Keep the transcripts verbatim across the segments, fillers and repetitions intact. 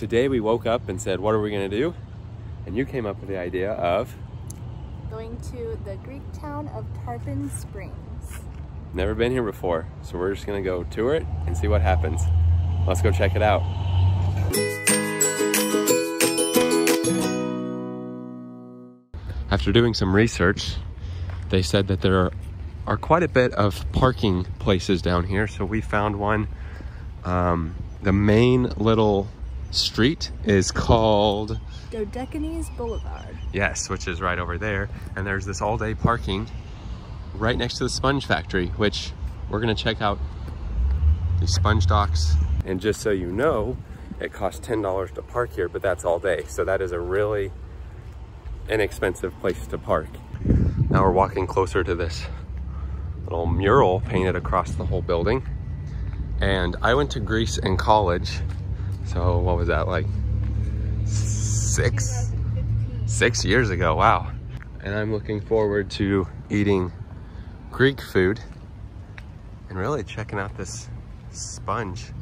today we woke up and said, what are we going to do? And you came up with the idea of going to the Greek town of Tarpon Springs. Never been here before, so we're just going to go tour it and see what happens. Let's go check it out. After doing some research, they said that there are, are quite a bit of parking places down here, so we found one. Um, the main little street is called Dodecanese Boulevard. Yes, which is right over there. And there's this all-day parking right next to the Sponge Factory, which we're gonna check out the Sponge Docks. And just so you know, it costs ten dollars to park here, but that's all day. So that is a really inexpensive place to park. Now we're walking closer to this little mural painted across the whole building. And I went to Greece in college. So what was that, like six, six years ago? Wow. And I'm looking forward to eating Greek food and really checking out this Sponge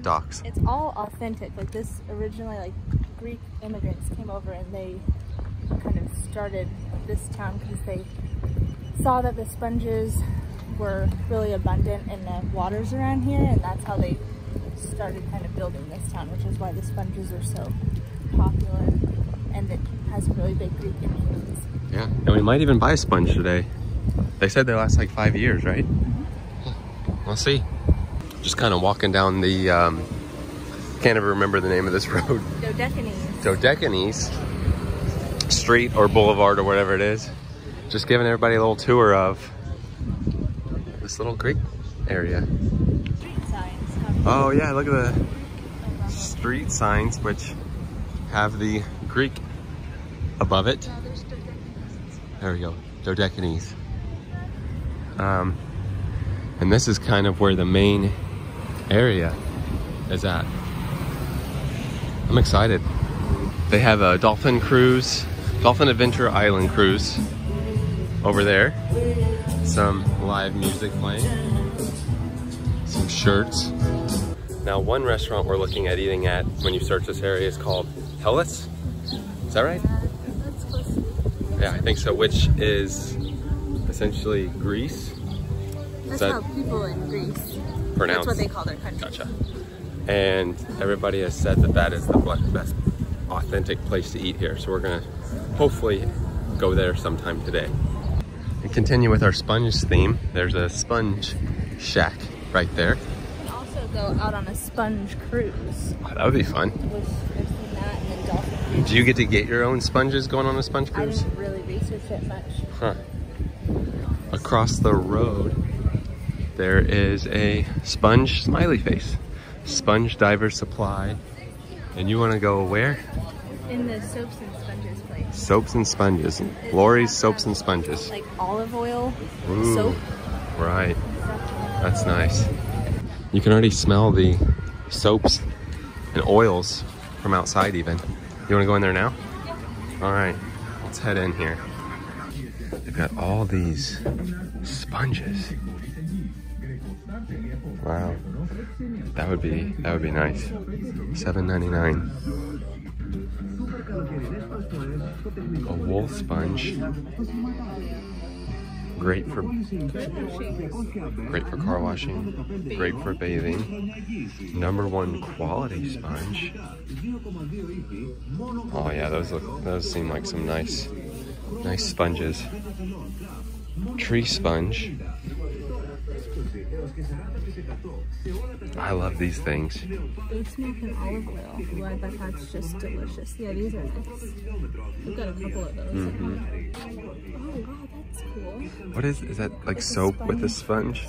Docks. It's all authentic. Like this originally, like Greek immigrants came over and they kind of started this town because they saw that the sponges were really abundant in the waters around here, and that's how they started kind of building this town, which is why the sponges are so popular, and it has really big Greek influence. Yeah, and we might even buy a sponge today. They said they last like five years, right? Mm-hmm. We'll see. Just kind of walking down the, um, can't ever remember the name of this road. Dodecanese. Dodecanese Street or Boulevard or whatever it is. Just giving everybody a little tour of this little Greek area. Oh yeah, look at the street signs, which have the Greek above it. There we go, Dodecanese. Um, and this is kind of where the main area is at. I'm excited. They have a dolphin cruise, dolphin adventure island cruise over there. Some live music playing, some shirts. Now, one restaurant we're looking at eating at when you search this area is called Hellas. Is that right? Yeah, that's close. Yeah, I think so, which is essentially Greece. That's that how people in Greece pronounce. That's what they call their country. Gotcha. And everybody has said that that is the best authentic place to eat here. So we're going to hopefully go there sometime today. And continue with our sponge theme. There's a sponge shack right there. Go out on a sponge cruise. Oh, that would be fun. Which I've seen that in the dolphin cruise. Do you get to get your own sponges going on a sponge cruise? I didn't really research it much. Huh. Across the road, there is a sponge smiley face. Sponge Diver Supply. And you want to go where? In the soaps and sponges place. Soaps and sponges. It's Lori's soaps and sponges. Like olive oil, ooh, soap. Right. That's nice. You can already smell the soaps and oils from outside even. You wanna go in there now? Yeah. All right, let's head in here. They've got all these sponges. Wow, that would be, that would be nice. seven ninety-nine. A wool sponge. Great for, great for car washing, great for bathing. Number one quality sponge. Oh yeah, those look, those seem like some nice, nice sponges. Tree sponge. I love these things. Oats milk and olive oil. Well, I bet that's just delicious. Yeah, these are nice. We've got a couple of those. Mm-hmm. Oh, wow, that's cool. What is, is that like it's soap a with a sponge?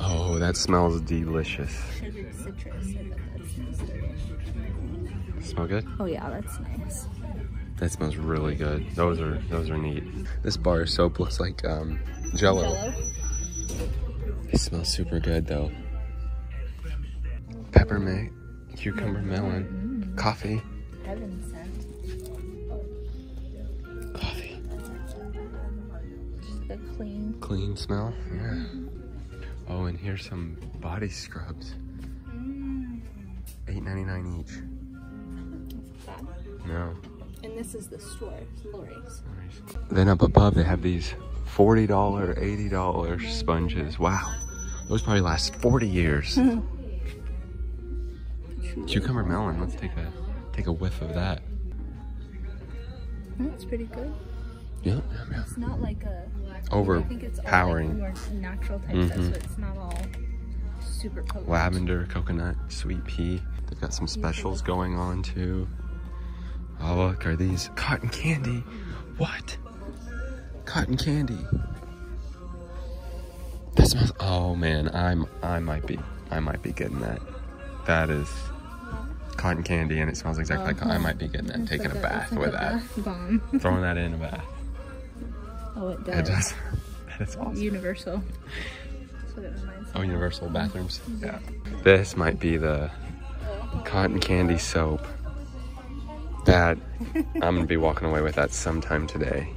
Oh, that smells delicious. Sugared citrus. I bet that smells delicious. Smell good? Oh yeah, that's nice. That smells really good. Those are, those are neat. This bar of soap looks like um, Jello. Jello. It smells super good though. Peppermint, cucumber melon, mm. Coffee. Heaven sent. Coffee. Just the clean. Clean smell. Yeah. Oh, and here's some body scrubs. Mm. ninety-nine each. That's not bad. No. And this is the store, Lori's. Then up above they have these forty dollar, eighty dollar sponges. Wow, those probably last forty years. Mm-hmm. Cucumber melon, let's take a, take a whiff of that. That's pretty good. Yeah, yeah, yeah. It's not like a overpowering. I think it's all like natural type stuff, so it's not all super potent. Lavender, coconut, sweet pea. They've got some specials going on too. Oh look, are these cotton candy? What? Cotton candy. That smells. Oh man, I'm. I might be. I might be getting that. That is cotton candy, and it smells exactly oh, like. I might be getting that. Taking like a, a bath like with a bath that. Bomb. Throwing that in a bath. Oh, it does. It does. That is awesome. Universal. That's what it reminds me. Oh, universal bathrooms. Mm-hmm. Yeah. This might be the cotton candy soap. That I'm gonna be walking away with that sometime today.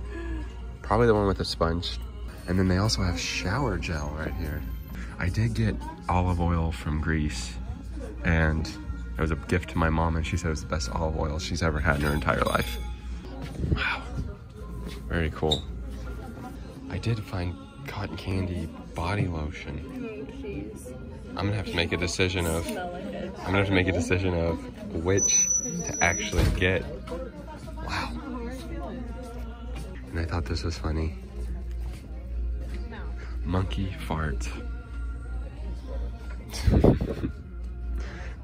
Probably the one with the sponge. And then they also have shower gel right here. I did get olive oil from Greece, and it was a gift to my mom, and she said it was the best olive oil she's ever had in her entire life. Wow, very cool. I did find cotton candy body lotion. I'm gonna have to make a decision of. I'm gonna have to make a decision of which to actually get. Wow. And I thought this was funny. Monkey fart.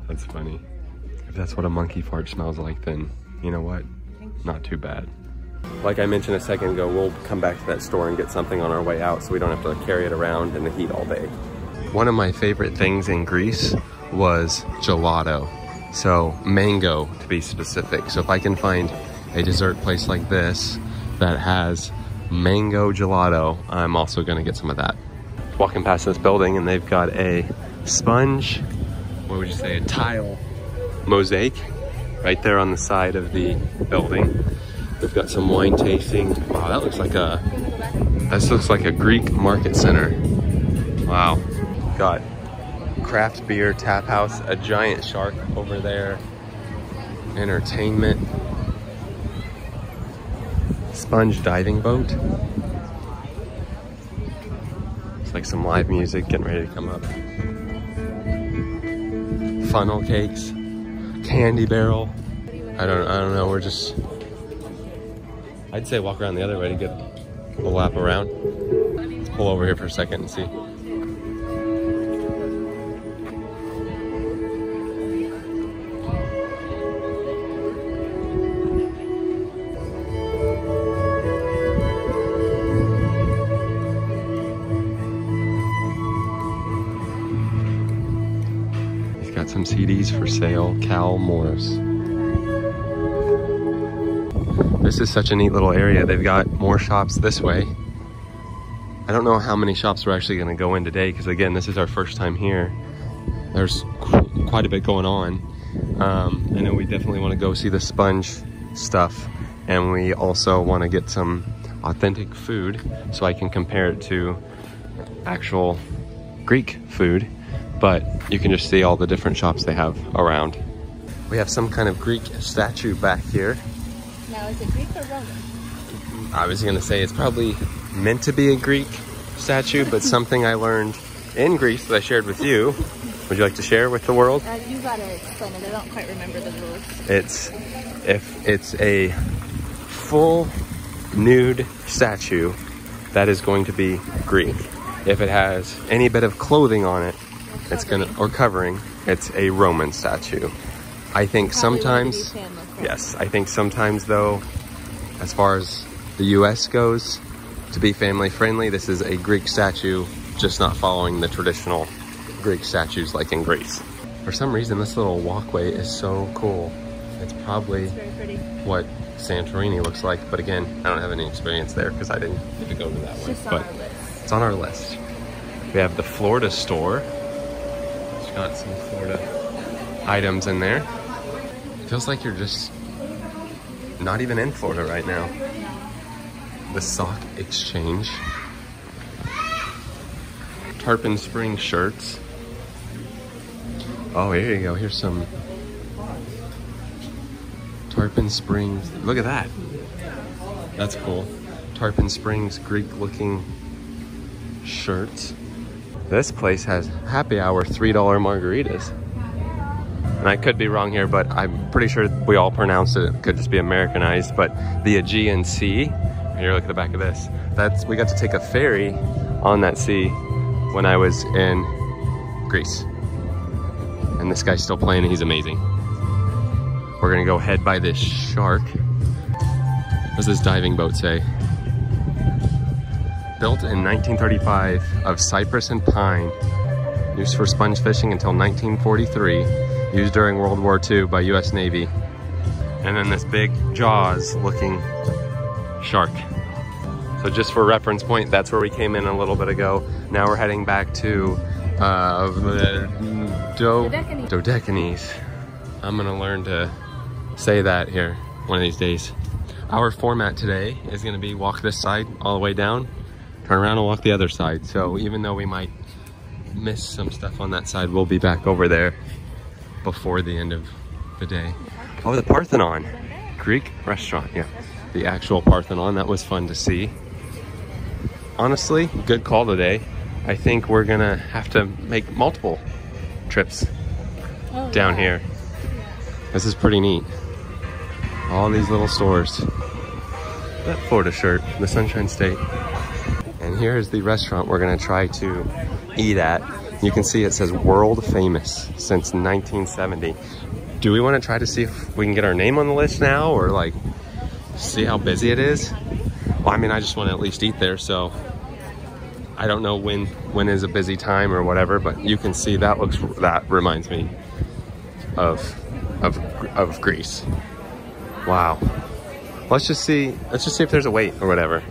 That's funny. If that's what a monkey fart smells like, then you know what? Not too bad. Like I mentioned a second ago, we'll come back to that store and get something on our way out so we don't have to carry it around in the heat all day. One of my favorite things in Greece was gelato. So mango, to be specific. So if I can find a dessert place like this that has mango gelato, I'm also gonna get some of that. Walking past this building, and they've got a sponge, what would you say, a tile mosaic right there on the side of the building. They've got some wine tasting. Wow, that looks like a, this looks like a Greek market center. Wow. Got craft beer, tap house, a giant shark over there, entertainment, sponge diving boat. It's like some live music getting ready to come up. Funnel cakes, candy barrel. I don't, I don't know. We're just. I'd say walk around the other way to get a little lap around. Pull over here for a second and see. Some C Ds for sale, Cal Morris. This is such a neat little area. They've got more shops this way. I don't know how many shops we're actually gonna go in today, because again, this is our first time here. There's qu quite a bit going on. Um, I know we definitely wanna go see the sponge stuff, and we also wanna get some authentic food so I can compare it to actual Greek food. But you can just see all the different shops they have around. We have some kind of Greek statue back here. Now, is it Greek or Roman? I was gonna say it's probably meant to be a Greek statue, but something I learned in Greece that I shared with you. Would you like to share with the world? Uh, you gotta explain it, I don't quite remember the rules. It's, if it's a full nude statue, that is going to be Greek. If it has any bit of clothing on it, it's gonna, or covering, it's a Roman statue. I think probably sometimes, yes, I think sometimes though, as far as the U S goes, to be family friendly, this is a Greek statue, just not following the traditional Greek statues like in Greece. For some reason, this little walkway is so cool. It's probably what Santorini looks like, but again, I don't have any experience there because I didn't get to go to that one, but it's on our list. We have the Florida store. Got some Florida items in there. It feels like you're just not even in Florida right now. The sock exchange. Tarpon Springs shirts. Oh, here you go. Here's some Tarpon Springs. Look at that. That's cool. Tarpon Springs Greek looking shirt. This place has happy hour three dollar margaritas. And I could be wrong here, but I'm pretty sure we all pronounce it. It could just be Americanized, but the Aegean Sea. Here, look at the back of this. That's, we got to take a ferry on that sea when I was in Greece. And this guy's still playing and he's amazing. We're gonna go head by this shark. What does this diving boat say? Built in nineteen thirty-five of cypress and pine. Used for sponge fishing until nineteen forty-three. Used during World War Two by U S Navy. And then this big Jaws looking shark. So just for reference point, that's where we came in a little bit ago. Now we're heading back to uh, the Do Dodecanese. Dodecanese. I'm gonna learn to say that here one of these days. Our format today is gonna be walk this side all the way down, turn around and walk the other side. So even though we might miss some stuff on that side, we'll be back over there before the end of the day. Oh, the Parthenon, Greek restaurant, yeah. The actual Parthenon, that was fun to see. Honestly, good call today. I think we're gonna have to make multiple trips oh, down yeah. here. This is pretty neat. All these little stores. That Florida shirt, the Sunshine State. And here is the restaurant we're gonna try to eat at. You can see it says world famous since nineteen seventy. Do we wanna try to see if we can get our name on the list now, or like see how busy it is? Well, I mean, I just wanna at least eat there, so I don't know when, when is a busy time or whatever, but you can see that looks, that reminds me of, of, of Greece. Wow. Let's just see, let's just see if there's a wait or whatever.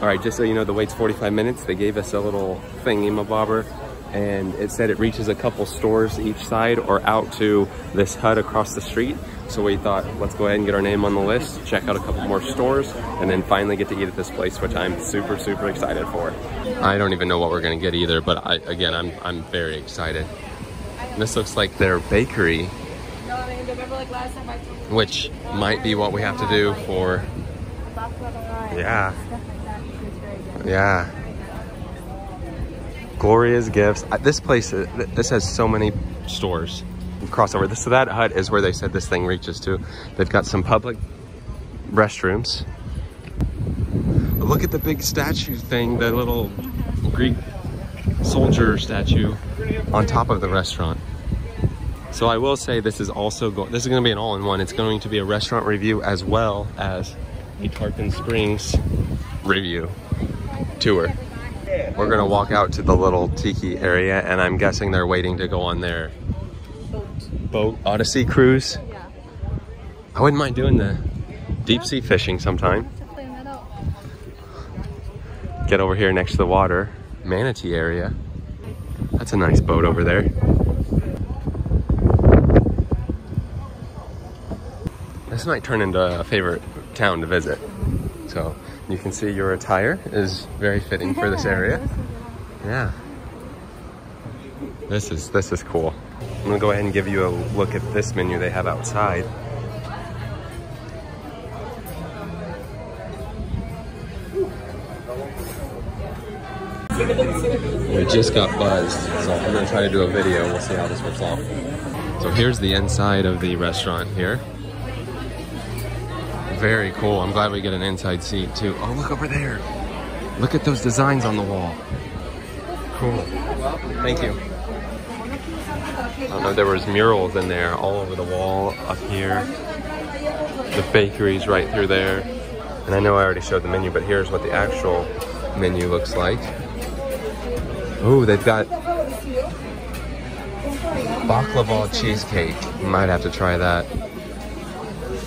All right, just so you know, the wait's forty-five minutes. They gave us a little thingy-ma-bobber, and it said it reaches a couple stores each side or out to this hut across the street. So we thought, let's go ahead and get our name on the list, check out a couple more stores, and then finally get to eat at this place, which I'm super, super excited for. I don't even know what we're gonna get either, but I, again, I'm, I'm very excited. This looks like their bakery, which might be what we have to do for, yeah, yeah. Gloria's Gifts. This place, this has so many stores. Crossover. This, so that hut is where they said this thing reaches to. They've got some public restrooms. Look at the big statue thing, the little Greek soldier statue on top of the restaurant. So I will say this is also going, this is going to be an all-in-one. It's going to be a restaurant review as well as a Tarpon Springs review tour. We're going to walk out to the little tiki area, and I'm guessing they're waiting to go on their boat, boat Odyssey cruise. Yeah. I wouldn't mind doing the deep sea fishing sometime. Get over here next to the water, manatee area. That's a nice boat over there. This might turn into a favorite town to visit. So you can see your attire is very fitting for this area. Yeah. This is, this is cool. I'm gonna go ahead and give you a look at this menu they have outside. We just got buzzed, so I'm gonna try to do a video. We'll see how this works out. So here's the inside of the restaurant here. Very cool. I'm glad we get an inside seat too. Oh, look over there. Look at those designs on the wall. Cool. Thank you. I don't know, there was murals in there all over the wall up here. The bakery's right through there. And I know I already showed the menu, but here's what the actual menu looks like. Oh, they've got baklava cheesecake. Might have to try that.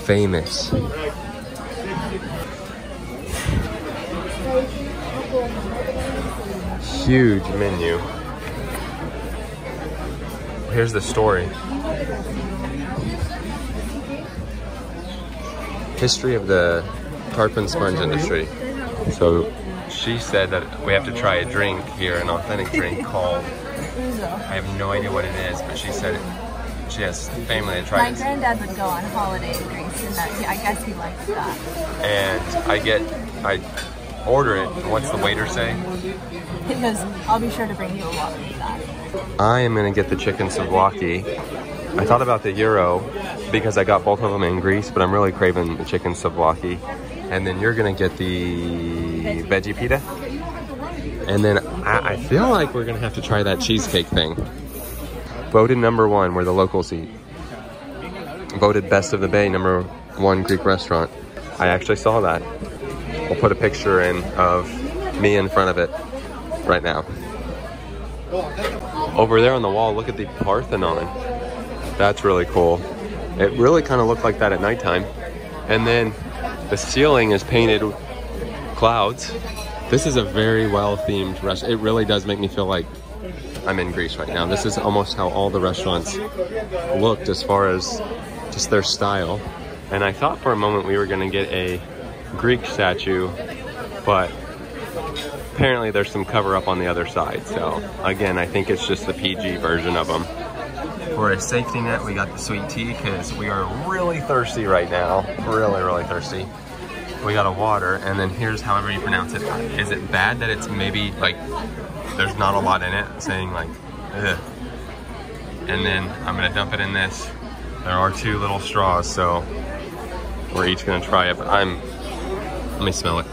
Famous. Huge menu. Here's the story. History of the tarpon sponge industry. So she said that we have to try a drink here, an authentic drink called, I have no idea what it is, but she said it. She has family that tries. My granddad would go on holiday in Greece, and that, I guess he likes that. And I get, I order it, and what's the waiter say? He goes, I'll be sure to bring you a water for that. I am going to get the chicken souvlaki. I thought about the gyro because I got both of them in Greece, but I'm really craving the chicken souvlaki. And then you're going to get the veggie pita. And then I, I feel like we're going to have to try that cheesecake thing. Voted number one, where the locals eat. Voted best of the bay, number one Greek restaurant. I actually saw that. We'll put a picture in of me in front of it right now. Over there on the wall, look at the Parthenon. That's really cool. It really kind of looked like that at nighttime. And then the ceiling is painted clouds. This is a very well-themed restaurant. It really does make me feel like I'm in Greece right now. This is almost how all the restaurants looked as far as just their style. And I thought for a moment we were going to get a Greek statue, but apparently there's some cover up on the other side. So again, I think it's just the P G version of them. For a safety net, we got the sweet tea because we are really thirsty right now. Really, really thirsty. We got a water, and then here's however you pronounce it. Is it bad that it's maybe like there's not a lot in it, saying like, ugh. And then I'm gonna dump it in this. There are two little straws, so we're each gonna try it, but I'm, let me smell it.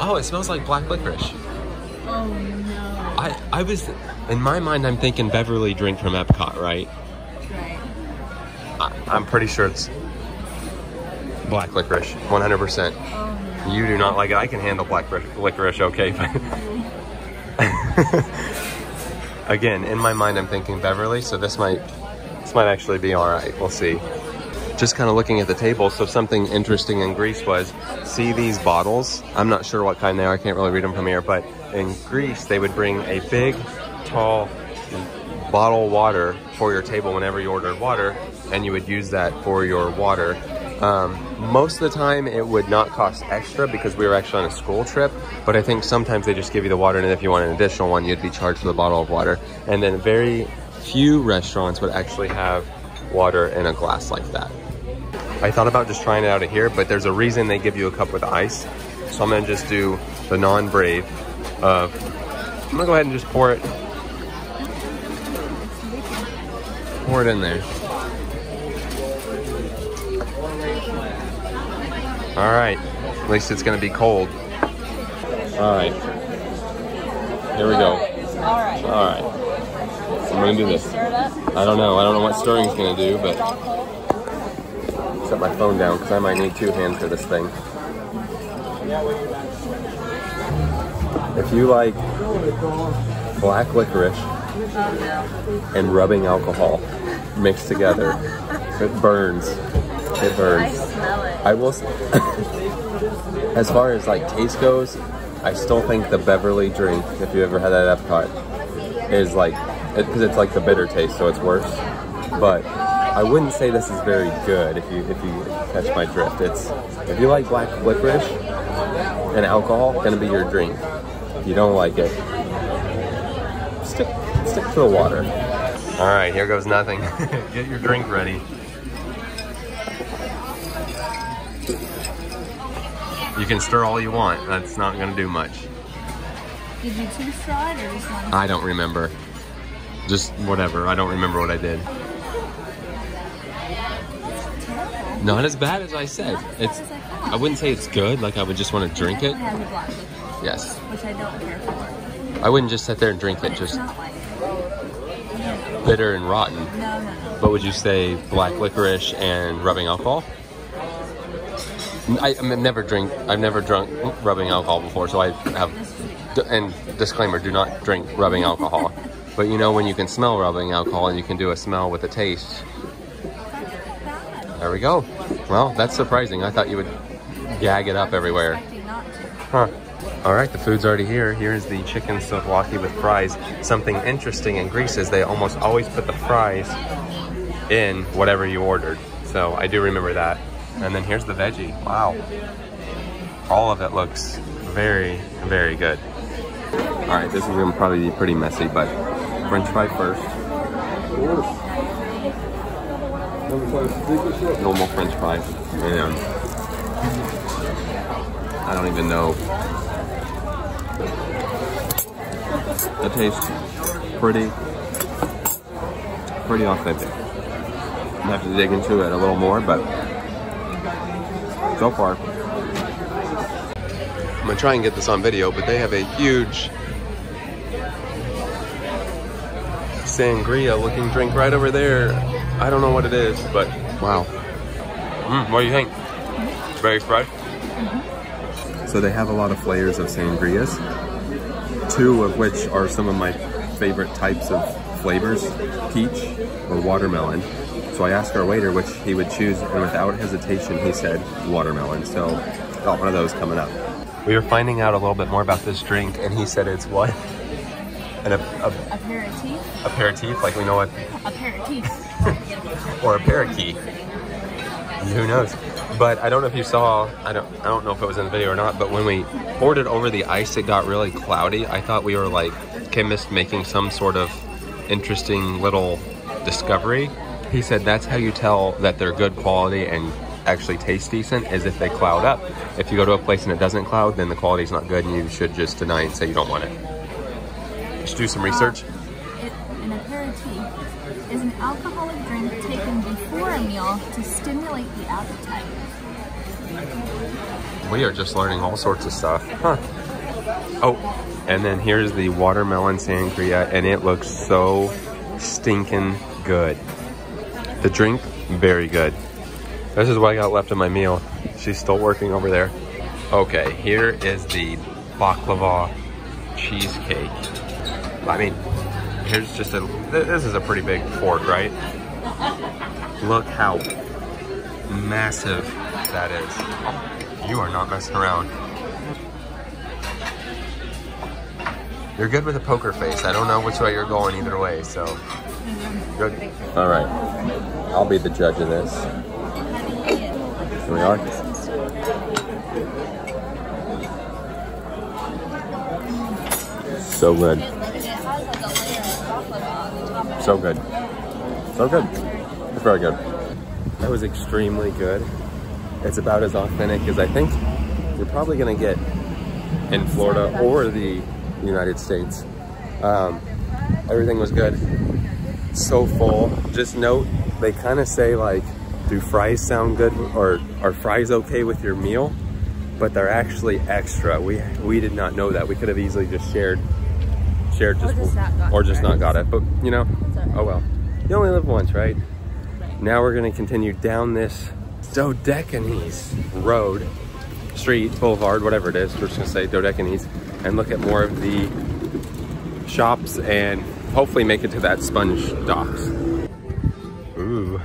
Oh, it smells like black licorice. Oh no. I, I was, in my mind, I'm thinking Beverly drink from Epcot, right? Right. I, I'm pretty sure it's black licorice, one hundred percent. Oh. You do not like it. I can handle black licorice okay. Again, in my mind, I'm thinking Beverly, so this might this might actually be all right. We'll see. Just kind of looking at the table, so something interesting in Greece was, see these bottles? I'm not sure what kind they are. I can't really read them from here, but in Greece, they would bring a big, tall bottle of water for your table whenever you ordered water, and you would use that for your water. Um, most of the time it would not cost extra because we were actually on a school trip, but I think sometimes they just give you the water, and if you want an additional one, you'd be charged for the bottle of water. And then very few restaurants would actually have water in a glass like that. I thought about just trying it out of here, but there's a reason they give you a cup with ice. So I'm gonna just do the non-brave. Uh, I'm gonna go ahead and just pour it. Pour it in there. All right, at least it's gonna be cold. All right, here we go. All right. All right, I'm gonna do this. I don't know, I don't know what stirring's gonna do, but set my phone down because I might need two hands for this thing. If you like black licorice and rubbing alcohol mixed together, it burns, it burns. I will say, as far as like taste goes, I still think the Beverly drink, if you ever had that at Epcot, is like, because it, it's like the bitter taste, so it's worse. But I wouldn't say this is very good, if you if you catch my drift. It's, if you like black licorice and alcohol, gonna be your drink. If you don't like it, stick stick to the water. All right, here goes nothing. Get your drink ready. You can stir all you want. That's not going to do much. Did you two straw it or just one? I don't remember. Just whatever. I don't remember what I did. Not as bad as I said. Not as it's. As I, I wouldn't say it's good. Like I would just want to drink it. Have the black licorice, yes. Which I don't care for. I wouldn't just sit there and drink it. It's just not like it. Bitter and rotten. No, no, no. But would you say black licorice and rubbing alcohol? I, I've never drink. I've never drunk rubbing alcohol before, so I have. And disclaimer: do not drink rubbing alcohol. But you know when you can smell rubbing alcohol, and you can do a smell with a taste. There we go. Well, that's surprising. I thought you would gag it up everywhere. Huh. All right, the food's already here. Here is the chicken souvlaki with fries. Something interesting in Greece is they almost always put the fries in whatever you ordered. So I do remember that. And then here's the veggie. Wow. All of it looks very, very good. All right, this is gonna probably be pretty messy, but French fry first. course. No more french fries. Man. I don't even know. That tastes pretty, pretty authentic. I have to dig into it a little more, but so far. I'm gonna try and get this on video, but they have a huge sangria looking drink right over there. I don't know what it is, but wow. Mm, what do you think? It's very fresh. Mm-hmm. So they have a lot of flavors of sangrias, two of which are some of my favorite types of flavors, peach or watermelon. So I asked our waiter which he would choose, and without hesitation, he said watermelon. So got one of those coming up. We were finding out a little bit more about this drink, and he said it's what? An a, a, aperitif. Aperitif, like we know what? Aperitif. Or a parakeet. Who knows? But I don't know if you saw, I don't I don't know if it was in the video or not, but when we poured it over the ice, it got really cloudy. I thought we were like, chemist making some sort of interesting little discovery. He said that's how you tell that they're good quality and actually taste decent, is if they cloud up. If you go to a place and it doesn't cloud, then the quality's not good and you should just deny it and say you don't want it. You should do some research. Uh, it, an aperitif is an alcoholic drink taken before a meal to stimulate the appetite. We are just learning all sorts of stuff. Huh. Oh, and then here's the watermelon sangria, and it looks so stinking good. The drink, very good. This is what I got left of my meal. She's still working over there. Okay, here is the baklava cheesecake. I mean, here's just a, this is a pretty big fork, right? Look how massive that is. You are not messing around. You're good with a poker face. I don't know which way you're going either way, so. Good. All right, I'll be the judge of this. Here we are. So good. So good. So good. It's very good. That was extremely good. It's about as authentic as I think you're probably gonna get in Florida or the United States. Um, everything was good. So full. Just note, they kind of say like, do fries sound good, or are fries okay with your meal? But they're actually extra. We we did not know that. We could have easily just shared, shared just, or just not got, or just not got it. But you know, right. Oh well. You only live once, right? Right. Now we're gonna continue down this Dodecanese road, street, boulevard, whatever it is. We're just gonna say Dodecanese, and look at more of the shops, and hopefully make it to that Sponge Docks. Ooh.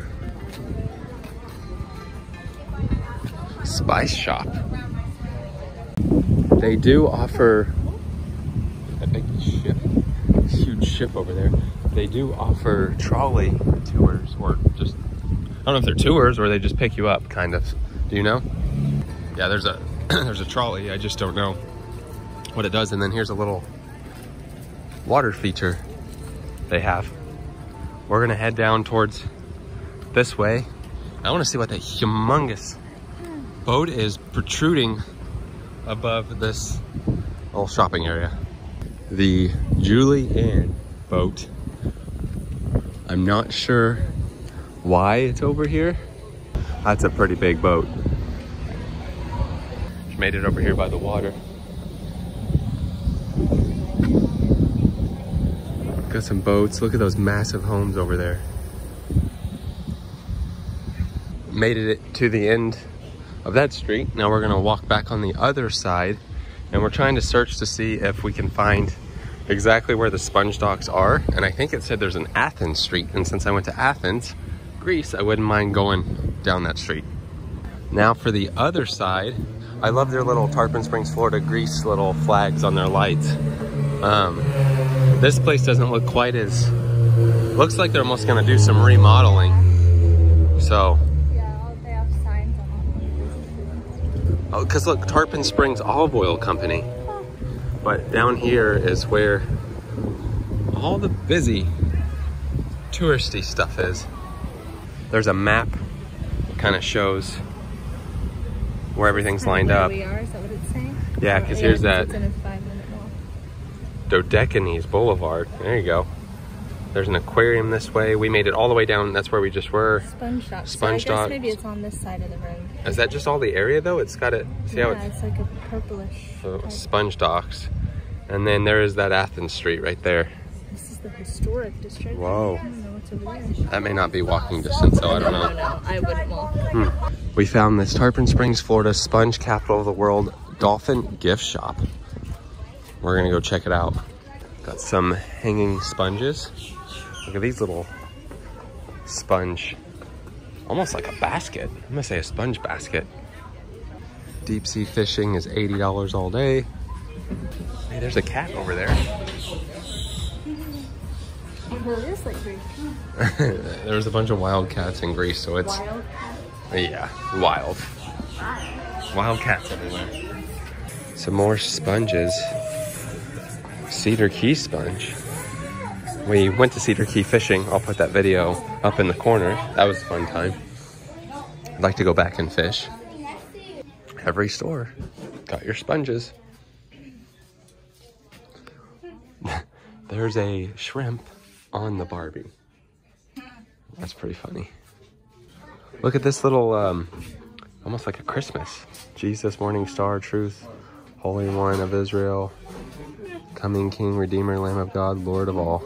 Spice shop. They do offer a big ship, a huge ship over there. They do offer trolley tours, or just, I don't know if they're tours or they just pick you up, kind of. Do you know? Yeah, there's a there's a trolley. I just don't know what it does. And then here's a little water feature they have. We're gonna head down towards this way. I want to see what that humongous boat is protruding above this little shopping area. The Julie Ann boat. I'm not sure why it's over here. That's a pretty big boat. She made it over here by the water. Got some boats. Look at those massive homes over there. Made it to the end of that street. Now we're gonna walk back on the other side, and we're trying to search to see if we can find exactly where the Sponge Docks are. And I think it said there's an Athens Street, and since I went to Athens, Greece, I wouldn't mind going down that street. Now for the other side, I love their little Tarpon Springs, Florida, Greece little flags on their lights. Um, this place doesn't look quite as, looks like they're almost gonna do some remodeling. So, oh, because look, Tarpon Springs Olive Oil Company. But down here is where all the busy touristy stuff is. There's a map that kind of shows where everything's lined where up. We are, is that what it's saying? Yeah, because oh, here's that Dodecanese Boulevard. There you go. There's an aquarium this way. We made it all the way down. That's where we just were. Sponge Docks. Sponge Docks. So maybe it's on this side of the road. Is that just all the area though? It's got it. See yeah, how it's, it's like a purplish. So Sponge Docks, and then there is that Athens Street right there. This is the historic district. Whoa. I don't know what's over there. That may not be walking distance, so I don't know. No, no, I wouldn't walk. Hmm. We found this Tarpon Springs, Florida, Sponge Capital of the World Dolphin Gift Shop. We're gonna go check it out. Got some hanging sponges. Look at these little sponge, almost like a basket. I'm gonna say a sponge basket. Deep sea fishing is eighty dollars all day. Hey, there's a cat over there. There's a bunch of wild cats in Greece, so it's, wild yeah, wild. Wild cats everywhere. Some more sponges. Cedar Key sponge. We went to Cedar Key fishing. I'll put that video up in the corner. That was a fun time. I'd like to go back and fish. Every store got your sponges. There's a shrimp on the Barbie. That's pretty funny. Look at this little, um, almost like a Christmas. Jesus, Morning Star, Truth, Holy One of Israel, Coming King, Redeemer, Lamb of God, Lord of all.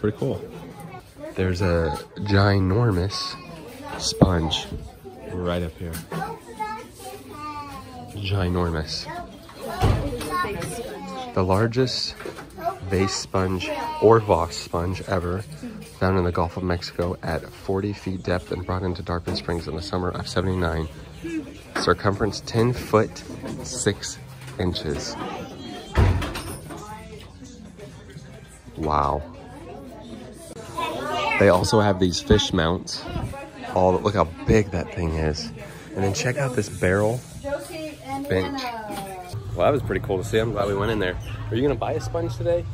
Pretty cool. There's a ginormous sponge right up here. Ginormous. The largest vase sponge or Voss sponge ever found in the Gulf of Mexico at forty feet depth and brought into Tarpon Springs in the summer of seventy-nine. Circumference ten foot six inches. Wow. They also have these fish mounts. Oh, look how big that thing is. And then check out this barrel bench. Well, that was pretty cool to see. I'm glad we went in there. Are you gonna buy a sponge today?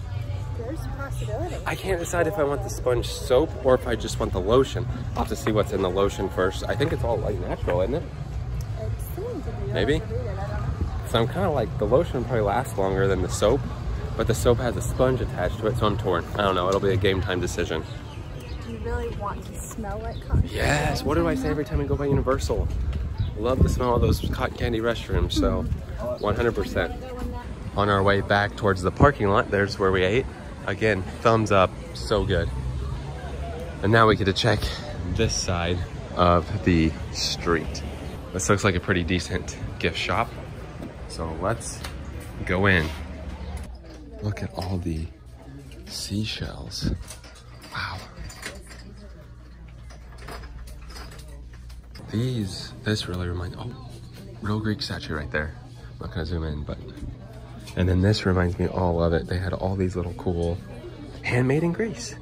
There's a possibility. I can't decide if I want the sponge soap or if I just want the lotion. I'll have to see what's in the lotion first. I think it's all like natural, isn't it? It seems to be. Maybe? So I'm kind of like, the lotion probably lasts longer than the soap, but the soap has a sponge attached to it, so I'm torn. I don't know, it'll be a game time decision. Do you really want to smell like cotton candy? Yes, what do I say every time we go by Universal? Love the smell of those cotton candy restrooms, so one hundred percent. On our way back towards the parking lot, there's where we ate. Again, thumbs up, so good. And now we get to check this side of the street. This looks like a pretty decent gift shop. So let's go in. Look at all the seashells. Wow. These, this really reminds, oh, real Greek statue right there. I'm not gonna zoom in, but. And then this reminds me all of it. They had all these little cool, handmade in Greece.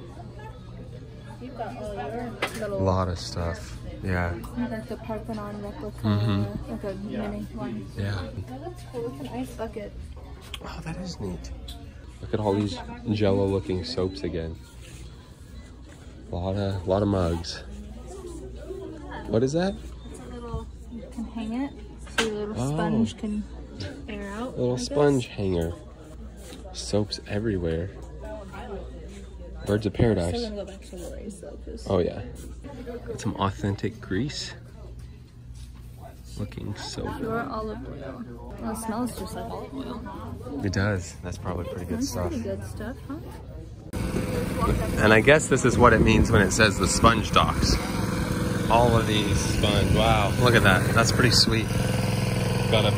You've got all your little... A lot of stuff, yeah. Like the Parthenon replica, mm-hmm. Like a mini one. Yeah. That looks cool, with an ice bucket. Oh, that is neat. Look at all these jello looking soaps again. A lot of, lot of mugs. What is that? It's a little, you can hang it, so your little oh. sponge can... air out, little sponge hanger. Soaps everywhere. Birds of Paradise. Go back to Lori's, though, oh yeah. Got some authentic Greece. Looking so good. Pure olive oil. Well, it smells just like olive oil. It does. That's probably pretty good That's stuff. Pretty good stuff, huh? And I guess this is what it means when it says the Sponge Docks. All of these sponge. Wow. Look at that. That's pretty sweet. Got a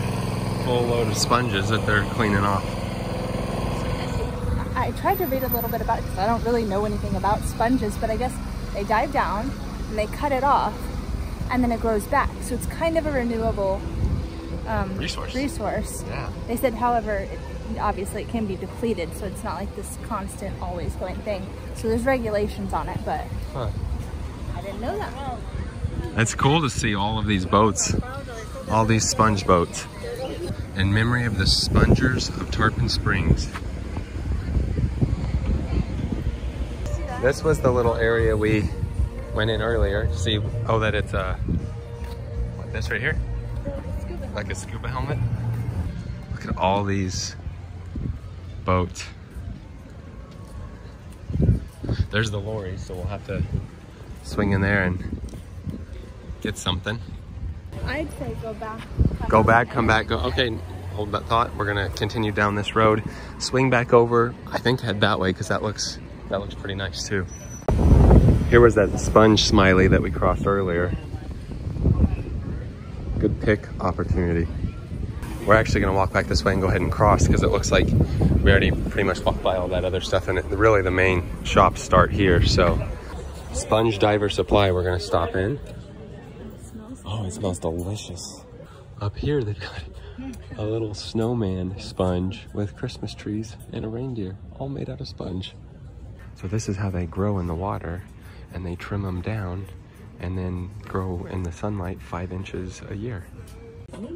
full load of sponges that they're cleaning off. I tried to read a little bit about it because I don't really know anything about sponges, but I guess they dive down and they cut it off and then it grows back. So it's kind of a renewable um, resource. resource. Yeah. They said, however, it, obviously it can be depleted, so it's not like this constant, always going thing. So there's regulations on it, but huh. I didn't know that. It's cool to see all of these boats, all these sponge boats. In memory of the spongers of Tarpon Springs. See that? This was the little area we went in earlier. See, oh, that it's uh, like this right here? Like a scuba helmet. Look at all these boats. There's the lorry, so we'll have to swing in there and get something. I'd say go back. Go back, come back, go. Okay, hold that thought. We're gonna continue down this road, swing back over. I think head that way because that looks that looks pretty nice too. Here was that sponge smiley that we crossed earlier. Good pick opportunity. We're actually gonna walk back this way and go ahead and cross because it looks like we already pretty much walked by all that other stuff, and it, really the main shops start here. So, Sponge Diver Supply we're gonna stop in. Oh, it smells delicious. Up here they've got a little snowman sponge with Christmas trees and a reindeer, all made out of sponge. So this is how they grow in the water, and they trim them down and then grow in the sunlight five inches a year. We're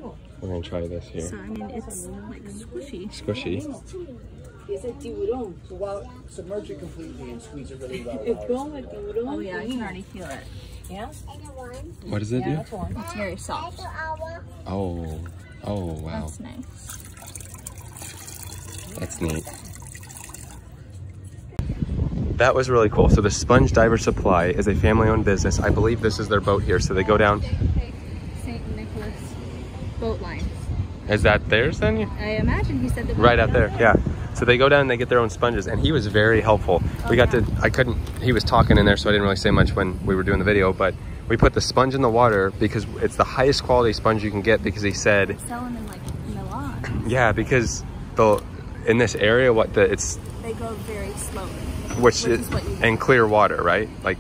gonna try this here. So I mean, it's like squishy. Squishy. Is it tiburón? So while submerge it completely and squeeze it really well. It's going with tiburón. Oh yeah, I can already feel it. Yeah. What does it yeah, do? That's one. It's very soft. Oh, oh wow. That's nice. That's neat. That was really cool. So the Sponge Diver Supply is a family-owned business. I believe this is their boat here. So they go down. Saint Nicholas Boat Lines. Is that theirs then? I imagine he said the right out there. Yeah. So they go down and they get their own sponges, and he was very helpful. Oh, we got yeah. to, I couldn't, he was talking in there, so I didn't really say much when we were doing the video, but we put the sponge in the water because it's the highest quality sponge you can get, because he said, sell them in like Milan. Yeah, because the, in this area, what the, it's, they go very slowly, which, which is, is and clear water, right? Like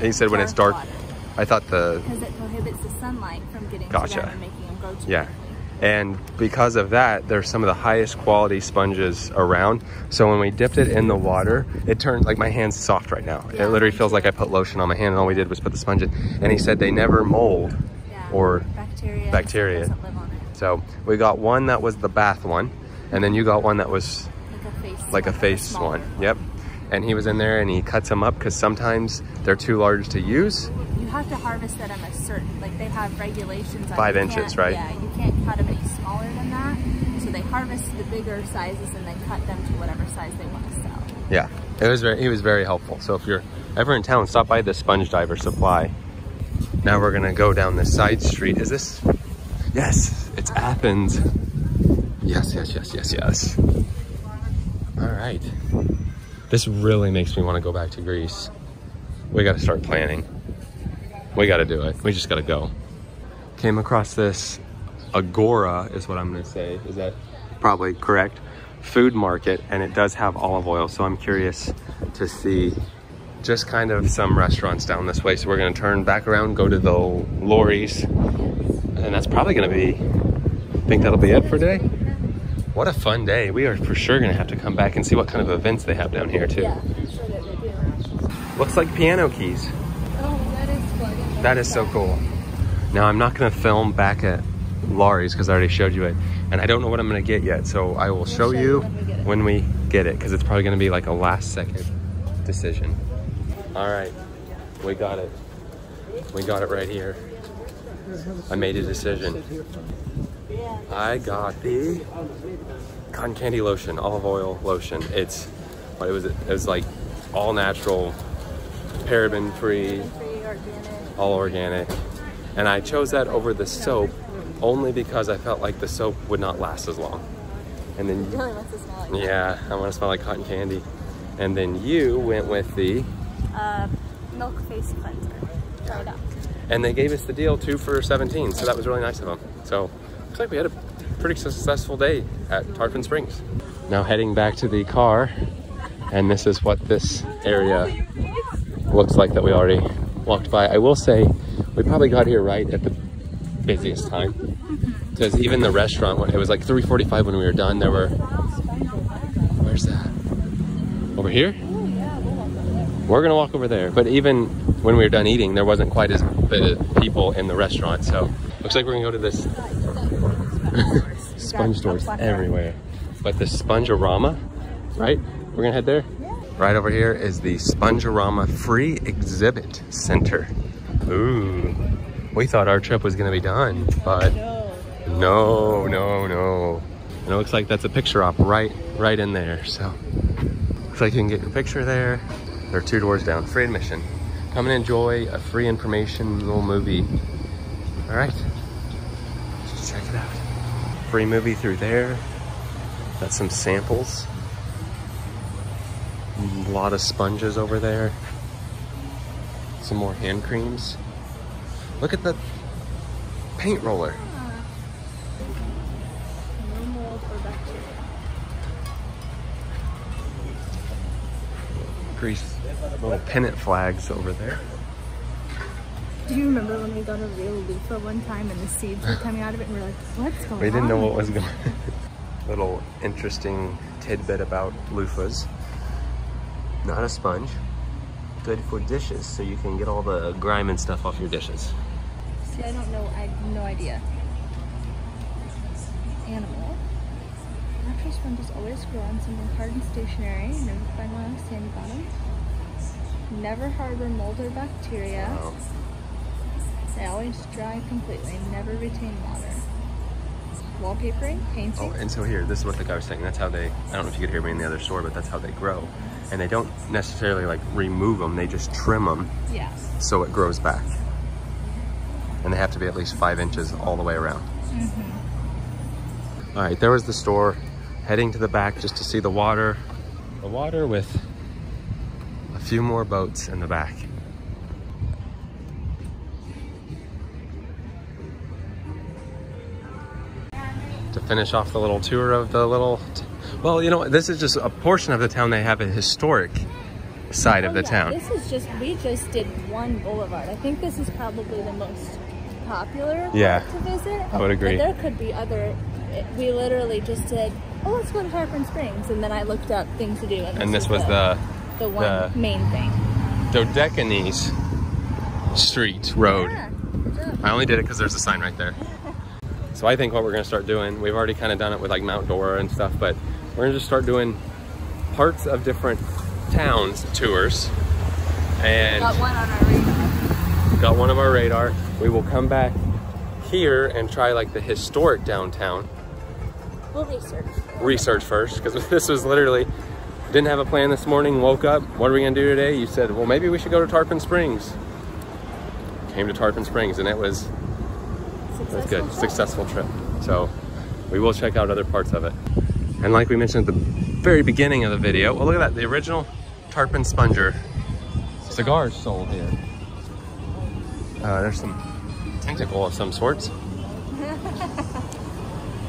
he said dark when it's dark, water. I thought the, because it prohibits the sunlight from getting gotcha. To them and making them go to yeah. Them. And because of that, they're some of the highest quality sponges around. So when we dipped it in the water, it turned like my hand's soft right now. Yeah. It literally feels like I put lotion on my hand, and all we did was put the sponge in. And he said they never mold yeah. or bacteria. bacteria. Doesn't live on it. So we got one that was the bath one, and then you got one that was like a face, like a face one. Yep. And he was in there and he cuts them up because sometimes they're too large to use. You have to harvest them at a certain, like they have regulations. On Five inches, right? Yeah, you can't cut them any smaller than that. So they harvest the bigger sizes and then cut them to whatever size they want to sell. Yeah, it was very, he was very helpful. So if you're ever in town, stop by the Sponge Diver Supply. Now we're gonna go down this side street. Is this? Yes, it's uh, Athens. Yes, yes, yes, yes, yes. All right. This really makes me want to go back to Greece. We got to start planning. We got to do it. We just got to go. Came across this Agora is what I'm going to say. Is that probably correct? Food market, and it does have olive oil. So I'm curious to see just kind of some restaurants down this way. So we're going to turn back around, go to the lorries. And that's probably going to be, I think that'll be it for today. What a fun day. We are for sure going to have to come back and see what kind of events they have down here too. Yeah, I'm sure that they do. Looks like piano keys. Oh, that is fun. That is so cool. Now I'm not going to film back at Laurie's because I already showed you it. And I don't know what I'm going to get yet. So I will we'll show, show you when we get it because it's probably going to be like a last second decision. All right. We got it. We got it right here. I made a decision. I got the cotton candy lotion, olive oil lotion. It's what it was. It was like all natural, paraben free, all organic. And I chose that over the soap only because I felt like the soap would not last as long. And then you really want to smell like yeah, I want to smell like cotton candy. And then you went with the uh, milk face cleanser. Dried up. And they gave us the deal two for seventeen, so that was really nice of them. So. Looks like we had a pretty successful day at Tarpon Springs. Now heading back to the car, and this is what this area looks like that we already walked by. I will say we probably got here right at the busiest time because even the restaurant, it was like three forty-five when we were done. There were, where's that? Over here? We're gonna walk over there. But even when we were done eating, there wasn't quite as bit of people in the restaurant. So looks like we're gonna go to this sponge stores everywhere, but the Sponge Arama, right? We're gonna head there. Right over here is the Sponge Arama Free Exhibit Center. Ooh, we thought our trip was gonna be done, but no, no, no. And it looks like that's a picture op right, right in there. So looks like you can get your picture there. There are two doors down, free admission. Come and enjoy a free informational movie. All right, let's check it out. Free movie through there. Got some samples. A lot of sponges over there. Some more hand creams. Look at the paint roller. Yeah. No mold or bacteria. Grease, little pennant flags over there. Do you remember when we got a real loofah one time and the seeds were coming out of it and we were like, what's going on? We didn't know what was going on. Little interesting tidbit about loofahs. Not a sponge. Good for dishes, so you can get all the grime and stuff off your dishes. See, I don't know. I have no idea. Animal. Natural sponges always grow on something hard and stationary. Never find one on a sandy bottom. Never harbor mold or bacteria. Wow. They always dry completely. Never retain water. Wallpapering, painting. Oh, and so here, this is what the guy was saying. That's how they, I don't know if you could hear me in the other store, but that's how they grow. And they don't necessarily like remove them, they just trim them. Yeah. So it grows back. And they have to be at least five inches all the way around. Mm-hmm. All right, there was the store. Heading to the back just to see the water. The water with a few more boats in the back. To finish off the little tour of the little, well, you know, this is just a portion of the town. They have a historic side oh, of the yeah. town. This is just, we just did one boulevard. I think this is probably the most popular yeah, to visit. I would agree. But there could be other, it, we literally just said, oh, let's go to Tarpon Springs. And then I looked up things to do. And this, and this was the, the, the one the main thing. Dodecanese Street Road. Yeah, sure. I only did it because there's a sign right there. So I think what we're gonna start doing, we've already kind of done it with like Mount Dora and stuff, but we're gonna just start doing parts of different towns tours. And got one on our radar. Got one of our radar. We will come back here and try like the historic downtown. We'll research. Research first, because this was literally, didn't have a plan this morning, woke up, what are we gonna do today? You said, well, maybe we should go to Tarpon Springs. Came to Tarpon Springs and it was, It was good, successful trip. So we will check out other parts of it. And like we mentioned at the very beginning of the video, well, look at that, the original Tarpon Sponger. Cigars sold here. Uh, there's some tentacle of some sorts. Yeah.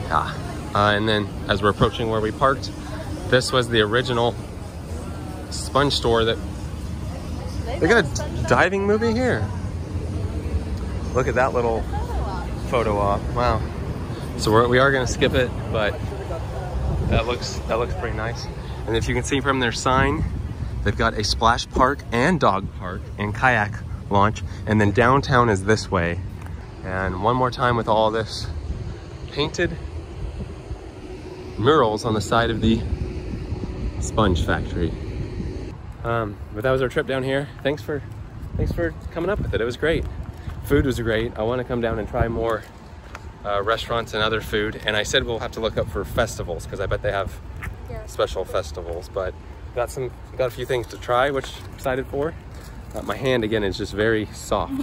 Uh, and then as we're approaching where we parked, this was the original sponge store that, they got a diving movie here. Look at that little photo op. Wow. So we're, we are going to skip it, but that looks that looks pretty nice. And if you can see from their sign, they've got a splash park and dog park and kayak launch, and then downtown is this way. And one more time with all this painted murals on the side of the sponge factory. Um, but that was our trip down here. Thanks for thanks for coming up with it. It was great. Food was great. I want to come down and try more uh, restaurants and other food. And I said we'll have to look up for festivals because I bet they have yeah. special festivals. But got some, got a few things to try, which I'm excited for. Uh, my hand again is just very soft,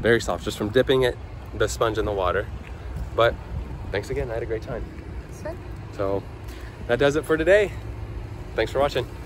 very soft, just from dipping it, the sponge in the water. But thanks again. I had a great time. Sure. So that does it for today. Thanks for watching.